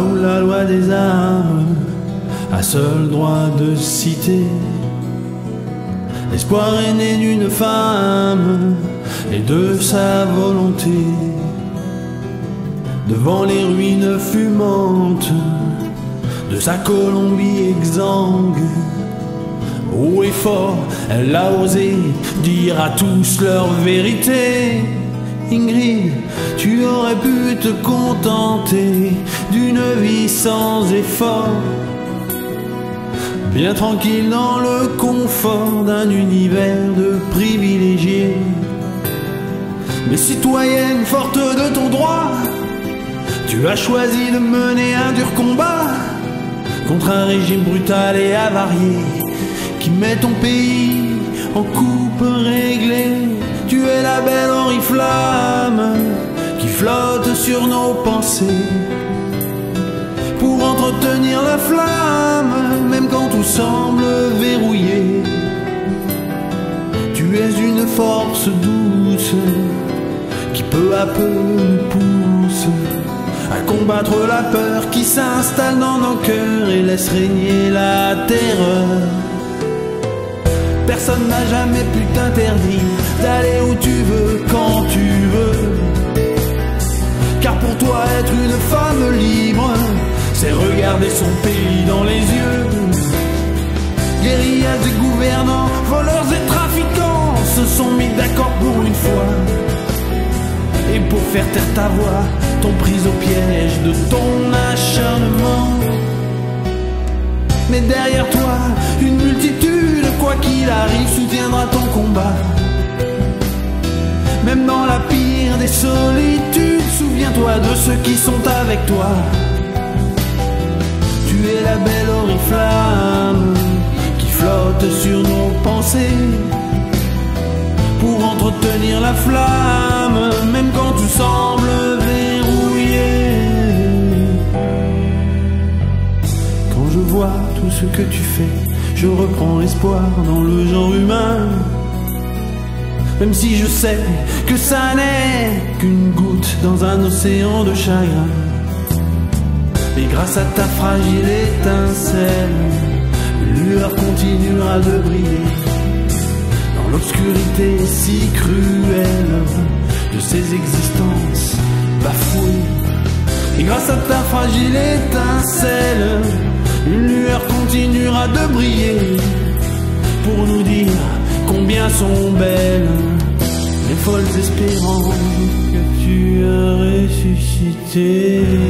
où la loi des armes a seul droit de citer. L'espoir est né d'une femme et de sa volonté. Devant les ruines fumantes de sa Colombie exsangue, haut et fort, elle a osé dire à tous leur vérité. Ingrid, tu aurais pu te contenter d'une vie sans effort, bien tranquille dans le confort d'un univers de privilégiés. Mais citoyenne forte de ton droit, tu as choisi de mener un dur combat contre un régime brutal et avarié qui met ton pays en coupe réglée. Tu es la belle oriflamme qui flotte sur nos pensées pour entretenir la flamme, même quand tout semble verrouillé. Tu es une force douce qui peu à peu nous pousse à combattre la peur qui s'installe dans nos cœurs et laisse régner la terreur. Personne n'a jamais pu t'interdire d'aller où tu veux, quand tu veux, car pour toi être une femme libre, c'est regarder son pays dans les yeux. Guérillas et gouvernants, voleurs et trafiquants se sont mis d'accord pour une fois, et pour faire taire ta voix, t'ont prise au piège de ton acharnement. Mais derrière toi, une multitude, quoi qu'il arrive, soutiendra ton combat. Même dans la pire des solitudes, souviens-toi de ceux qui sont avec toi. Tu es la belle oriflamme qui flotte sur nos pensées pour entretenir la flamme, même quand tout semble verrouillé. Quand je vois tout ce que tu fais, je reprends espoir dans le genre humain, même si je sais que ça n'est qu'une goutte dans un océan de chagrin. Et grâce à ta fragile étincelle, une lueur continuera de briller dans l'obscurité si cruelle de ces existences bafouées. Et grâce à ta fragile étincelle, une lueur continuera de briller pour nous dire combien sont belles les folles espérances que tu as ressuscitées.